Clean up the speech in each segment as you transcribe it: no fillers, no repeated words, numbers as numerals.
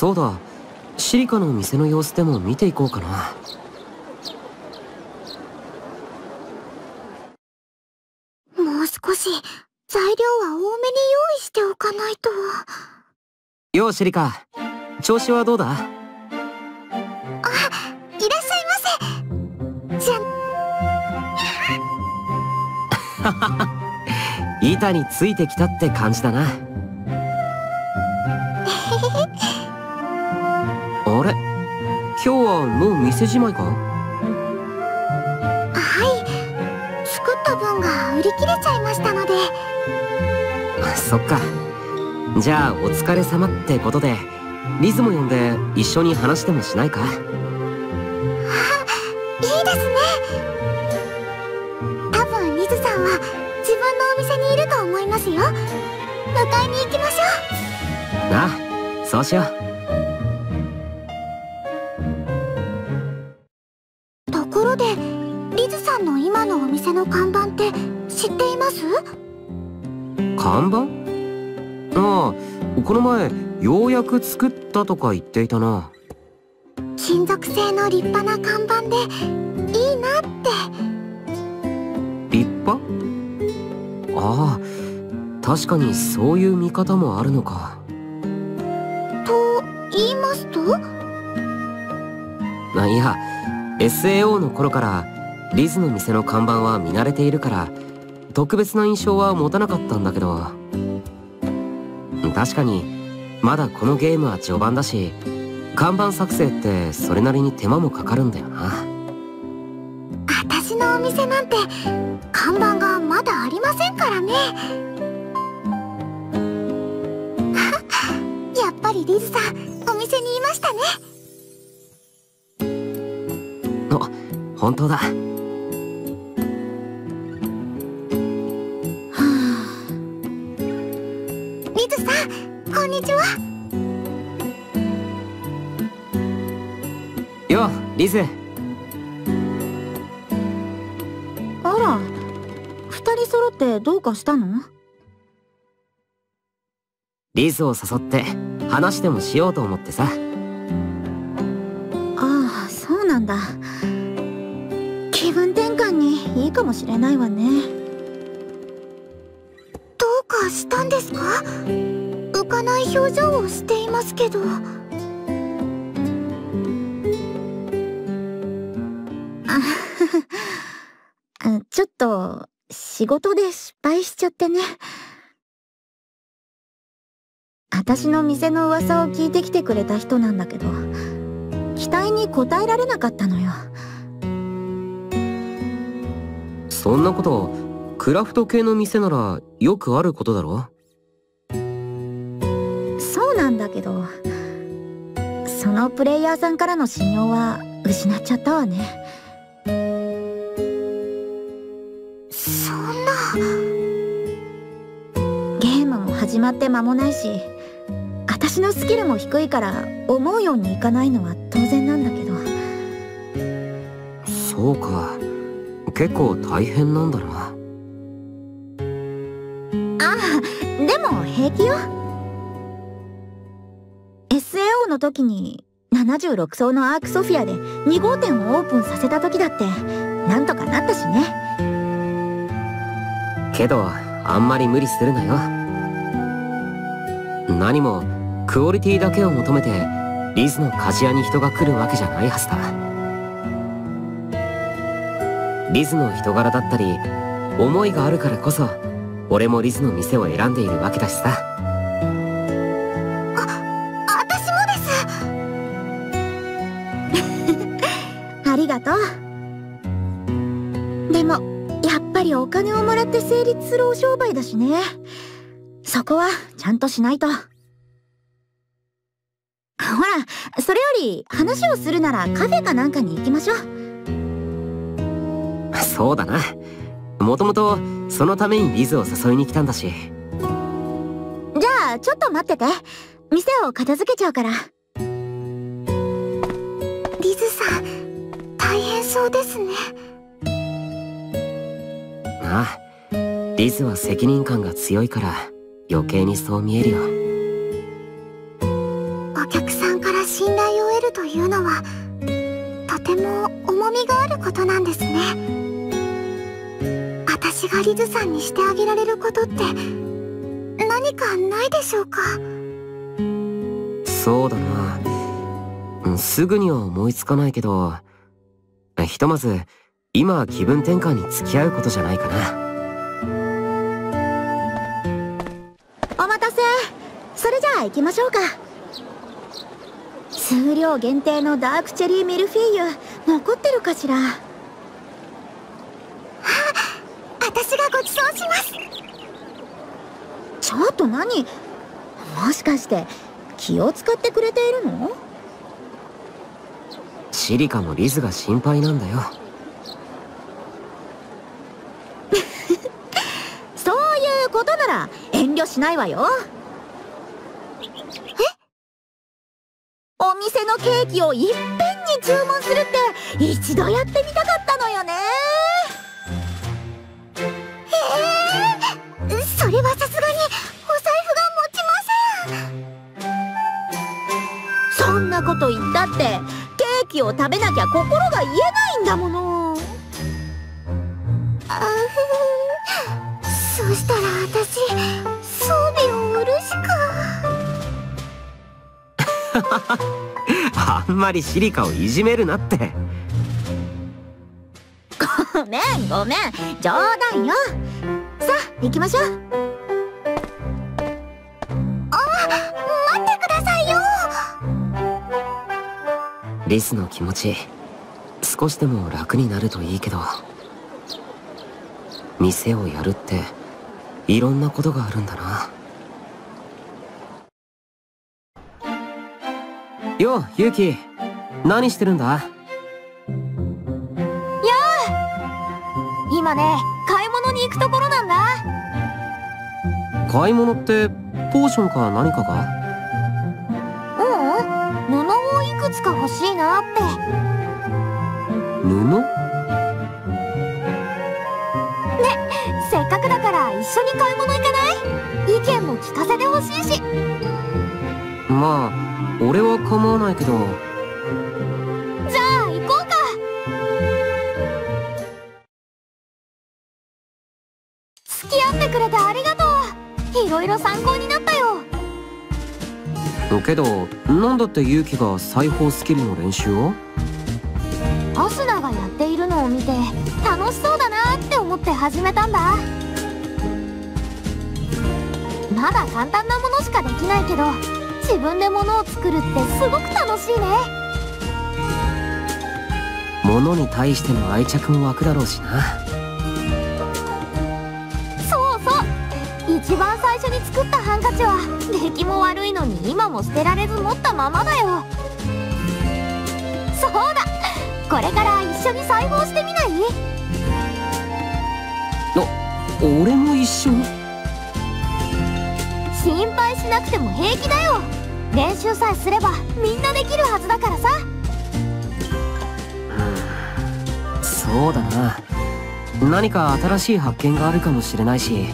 そうだ、シリカの店の様子でも見ていこうかな。もう少し材料は多めに用意しておかないと。ようシリカ、調子はどうだ？あ、いらっしゃいませ。じゃ板についてきたって感じだな。あれ、今日はもう店じまいか？はい、作った分が売り切れちゃいましたので。そっか。じゃあお疲れ様ってことでリズも呼んで一緒に話でもしないか？あ、いいですね。多分リズさんは自分のお店にいると思いますよ。迎えに行きましょう。ああ、そうしよう。看板って知っています？看板？ああ、この前ようやく作ったとか言っていたな。金属製の立派な看板でいいなって。立派？ああ、確かにそういう見方もあるのか。と言いますと？いや、SAO の頃からリズの店の看板は見慣れているから特別な印象は持たなかったんだけど、確かにまだこのゲームは序盤だし、看板作成ってそれなりに手間もかかるんだよな。私のお店なんて看板がまだありませんからね。やっぱりリズさん、お店にいましたね。あ、本当だ。リズ。あら、二人揃ってどうかしたの？リズを誘って話でもしようと思ってさ。ああ、そうなんだ。気分転換にいいかもしれないわね。どうかしたんですか？浮かない表情をしていますけど。ちょっと仕事で失敗しちゃってね。私の店の噂を聞いてきてくれた人なんだけど、期待に応えられなかったのよ。そんなこと、クラフト系の店ならよくあることだろ？そうなんだけど、そのプレイヤーさんからの信用は失っちゃったわね。始まって間もないし、私のスキルも低いから思うようにいかないのは当然なんだけど。そうか、結構大変なんだな。ああ、でも平気よ。 SAO の時に76層のアークソフィアで2号店をオープンさせた時だってなんとかなったしね。けどあんまり無理するなよ。何もクオリティだけを求めてリズの鍛冶屋に人が来るわけじゃないはずだ。リズの人柄だったり思いがあるからこそ俺もリズの店を選んでいるわけだしさ。私もです。ありがとう。でもやっぱりお金をもらって成立するお商売だしね、そこはちゃんとしないと。ほら、それより話をするならカフェかなんかに行きましょう。そうだな、もともとそのためにリズを誘いに来たんだし。じゃあちょっと待ってて、店を片付けちゃうから。リズさん、大変そうですね。ああ、リズは責任感が強いから余計にそう見えるよ。お客さんですね。私がリズさんにしてあげられることって何かないでしょうか？そうだな、すぐには思いつかないけど、ひとまず今は気分転換に付き合うことじゃないかな。お待たせ。それじゃあ行きましょうか。数量限定のダークチェリーミルフィーユ残ってるかしら？あ、私がごちそうします。ちょっと何、もしかして気を使ってくれているの？シリカもリズが心配なんだよ。そういうことなら遠慮しないわよ。お店のケーキをいっぺんに注文するって一度やってみたかったのよね。それはさすがにお財布が持ちません。そんなこと言ったってケーキを食べなきゃ心が癒えないんだもの。ああ、そしたら私装備を売るしか。あんまりシリカをいじめるなって。ごめんごめん、冗談よ。さあ行きましょう。あ、待ってくださいよ。リスの気持ち少しでも楽になるといいけど、店をやるっていろんなことがあるんだな。よう、ユキ、何してるんだ？やあ、今ね、買い物に行くところなんだ。買い物ってポーションか何かか？ううん、布をいくつか欲しいなって。布？ね、せっかくだから一緒に買い物行かない？意見も聞かせてほしいし。まあ俺は構わないけど。じゃあ行こうか。付き合ってくれてありがとう。いろいろ参考になったよ。けどなんだってユキが裁縫スキルの練習を？アスナがやっているのを見て楽しそうだなって思って始めたんだ。まだ簡単なものしかできないけど、自分で物を作るってすごく楽しいね。物に対しての愛着も湧くだろうしな。そうそう、一番最初に作ったハンカチは出来も悪いのに今も捨てられず持ったままだよ。そうだ、これから一緒に裁縫してみない？俺も一緒？心配しなくても平気だよ。練習さえすればみんなできるはずだからさ。そうだな、何か新しい発見があるかもしれないし、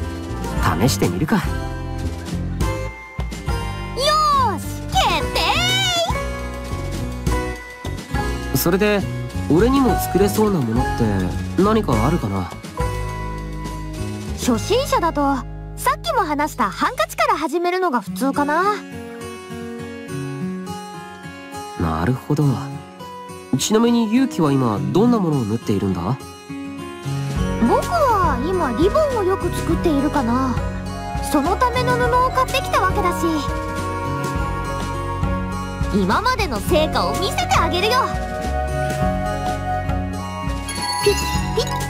試してみるか。よーし、決定。それで俺にも作れそうなものって何かあるかな？初心者だとさっきも話したハンカチから始めるのが普通かな。なるほど。ちなみにユウキは今どんなものを縫っているんだ？僕は今リボンをよく作っているかな。そのための布を買ってきたわけだし、今までの成果を見せてあげるよ。ピッピッ。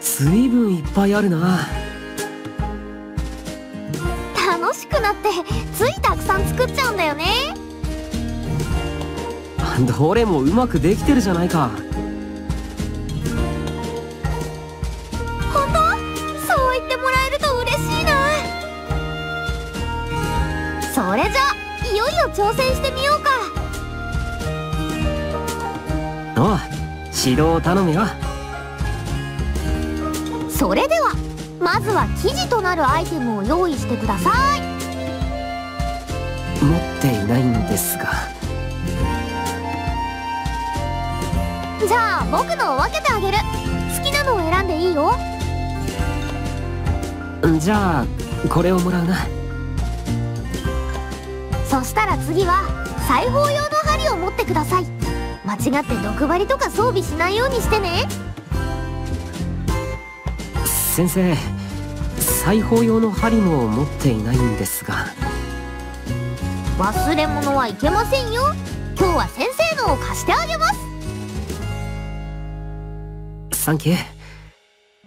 随分いっぱいあるな。楽しくなってついたくさん作っちゃうんだよね。どれもうまくできてるじゃないか。本当？そう言ってもらえると嬉しいな。それじゃあいよいよ挑戦してみようか。おう、指導を頼むよ。それではまずは生地となるアイテムを用意してください。持っていないんですが。じゃあ僕のを分けてあげる。好きなのを選んでいいよ。じゃあこれをもらうな。そしたら次は裁縫用の針を持ってください。間違って毒針とか装備しないようにしてね。先生、裁縫用の針も持っていないんですが。忘れ物はいけませんよ。今日は先生のを貸してあげます。サンキュー。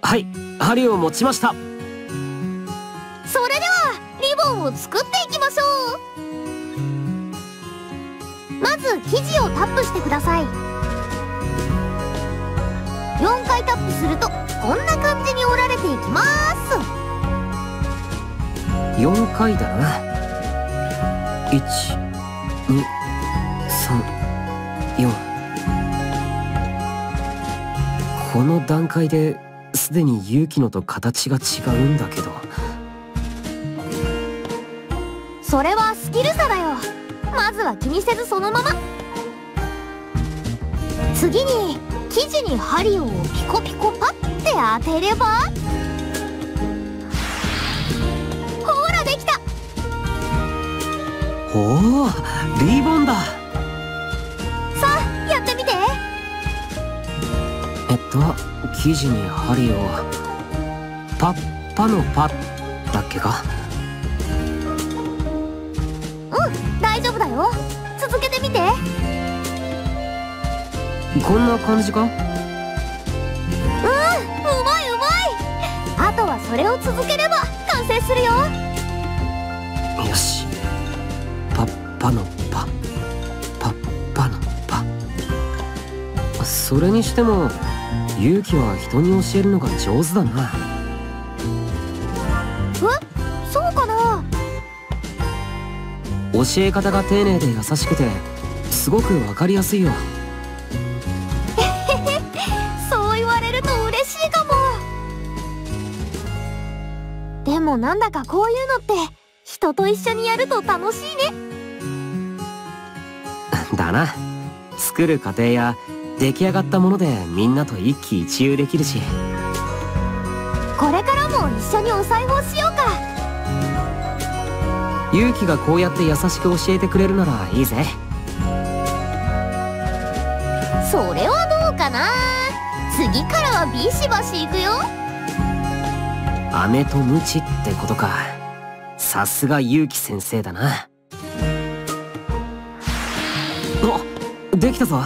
はい、針を持ちました。それではリボンを作っていきましょう。まず生地をタップしてください。4回タップするとこんな感じに折られていきます。4回だな。1、2、3、4。この段階ですでに勇気のと形が違うんだけど。それはスキル差だよ。まずは気にせずそのまま。次に生地に針をピコピコパッて当てればほらできた。おー、リボンだ。さあやってみて。生地に針をパッパのパッだっけか。うん、大丈夫だよ。続けてみて。こんな感じか。うん、うまいうまい。あとはそれを続ければ完成するよ。よし、パッパのパ、パッパのパ。それにしても勇気は人に教えるのが上手だな。え、そうかな。教え方が丁寧で優しくてすごくわかりやすいよ。でもなんだかこういうのって人と一緒にやると楽しいね。だな。作る過程や出来上がったものでみんなと一喜一憂できるし。これからも一緒にお裁縫しようか。勇気がこうやって優しく教えてくれるならいいぜ。それはどうかな。次からはビシバシいくよ。飴とムチってことか。さすが結城先生だな。お、できたぞ。わ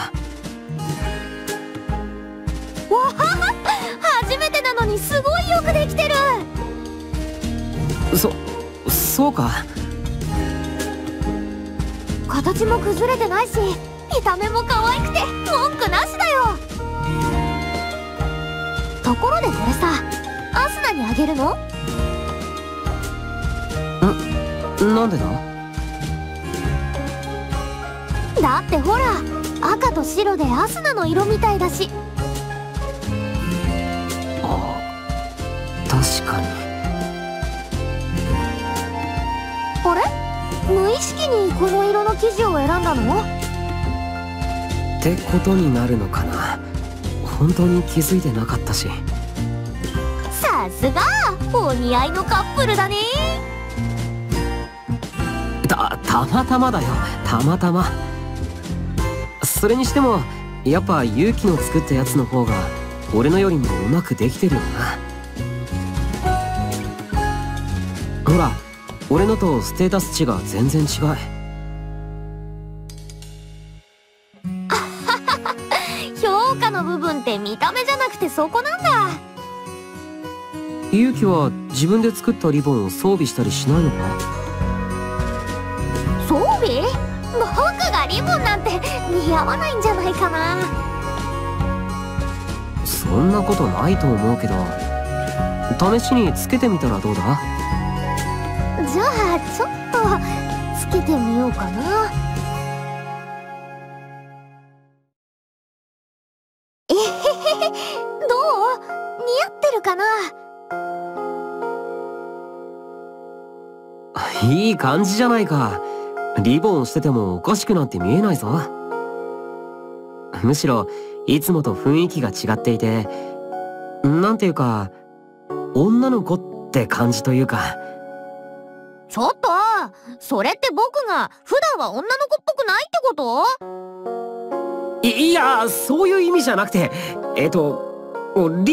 あ、初めてなのにすごいよくできてる。そうか。形も崩れてないし見た目も可愛くて文句なしだよ。ところでこれさ、アスナにあげるの？なんでだ？だってほら、赤と白でアスナの色みたいだし。ああ、確かに。あれ？無意識にこの色の生地を選んだの？ってことになるのかな。本当に気づいてなかったし。さすがお似合いのカップルだね。たまたまだよ。たまたま。それにしてもやっぱ勇気の作ったやつの方が俺のよりもうまくできてるよな。ほら、俺のとステータス値が全然違う。評価の部分って見た目じゃなくてそこなんだ。勇気は自分で作ったリボンを装備したりしないのか？装備？僕がリボンなんて似合わないんじゃないかな。そんなことないと思うけど、試しにつけてみたらどうだ？じゃあちょっとつけてみようかな。えへへへ、どう？似合ってるかな？いい感じじゃないか。リボンしててもおかしくなんて見えないぞ。むしろいつもと雰囲気が違っていて、なんていうか女の子って感じというか。ちょっとそれって僕が普段は女の子っぽくないってこと？ いやそういう意味じゃなくて、リ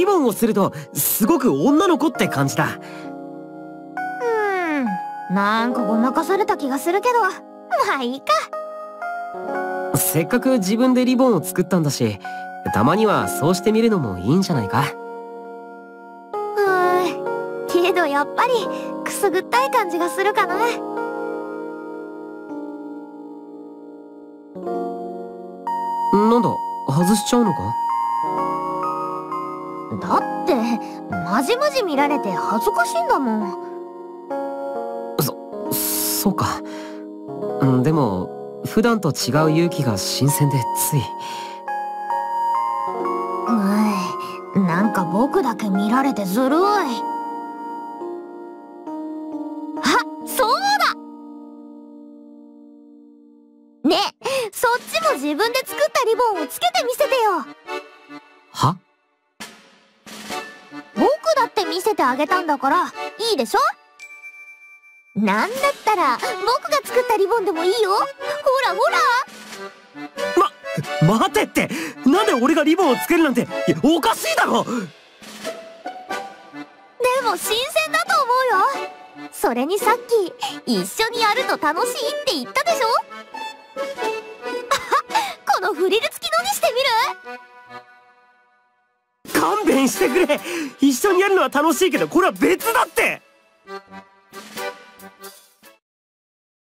ボンをするとすごく女の子って感じだ。なんかごまかされた気がするけど、まあいいか。せっかく自分でリボンを作ったんだし、たまにはそうしてみるのもいいんじゃないか。けどやっぱりくすぐったい感じがするかな。なんだ、外しちゃうのか？だってまじまじ見られて恥ずかしいんだもん。そうか。でも普段と違う勇気が新鮮でつい。なんか僕だけ見られてずるい。あ、そうだ！ねえ、そっちも自分で作ったリボンをつけて見せてよ。は？僕だって見せてあげたんだからいいでしょ？なんだったら僕が作ったリボンでもいいよ。ほらほら。待てって、なんで俺がリボンを作るなんておかしいだろ。でも新鮮だと思うよ。それにさっき一緒にやると楽しいって言ったでしょ。このフリル付きのにしてみる？勘弁してくれ。一緒にやるのは楽しいけどこれは別だって。